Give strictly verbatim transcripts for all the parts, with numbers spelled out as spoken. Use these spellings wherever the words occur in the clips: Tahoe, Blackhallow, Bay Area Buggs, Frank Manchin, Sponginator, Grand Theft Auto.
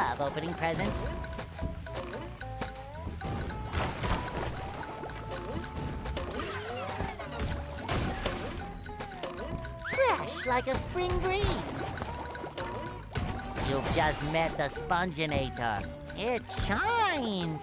love opening presents. Fresh like a spring breeze. You've just met the Sponginator. It shines.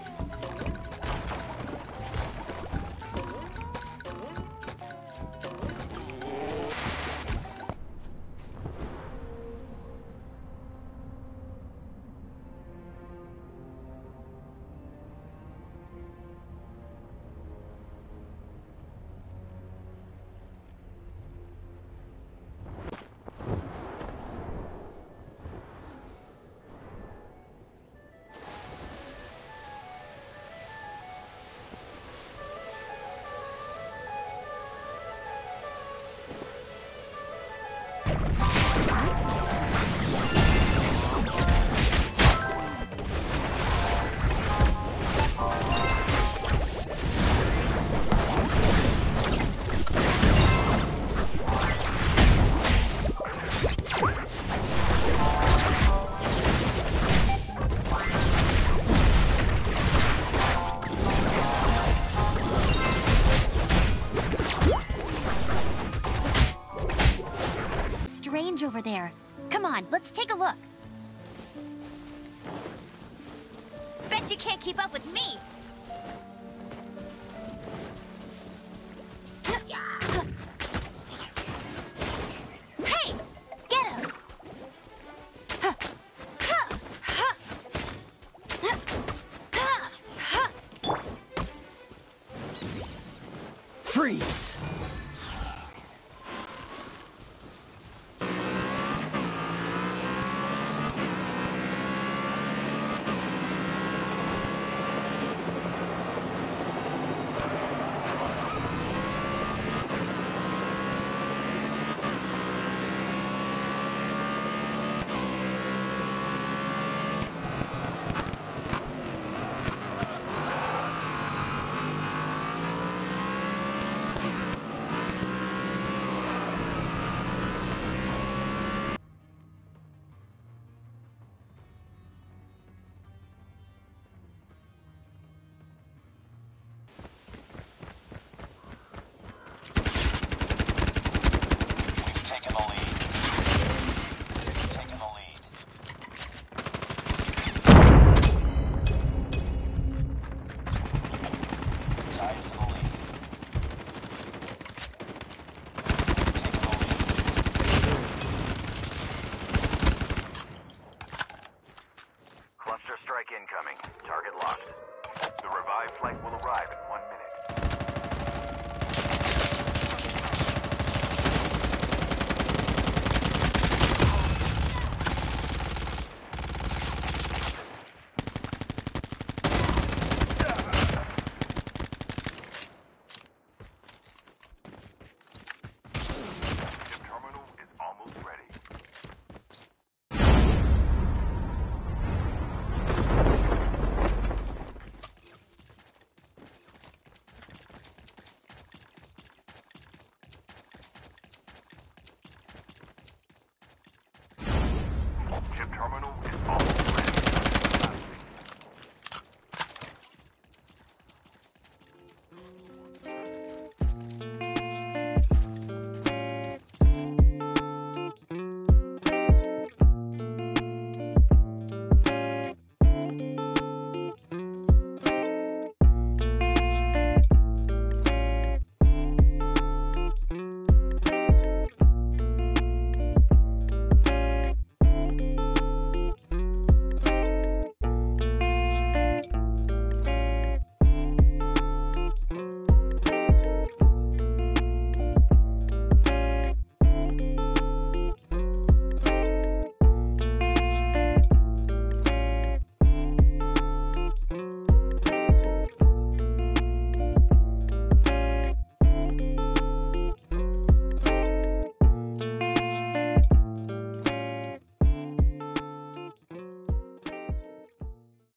Over there. Come on, let's take a look. Bet you can't keep up with me!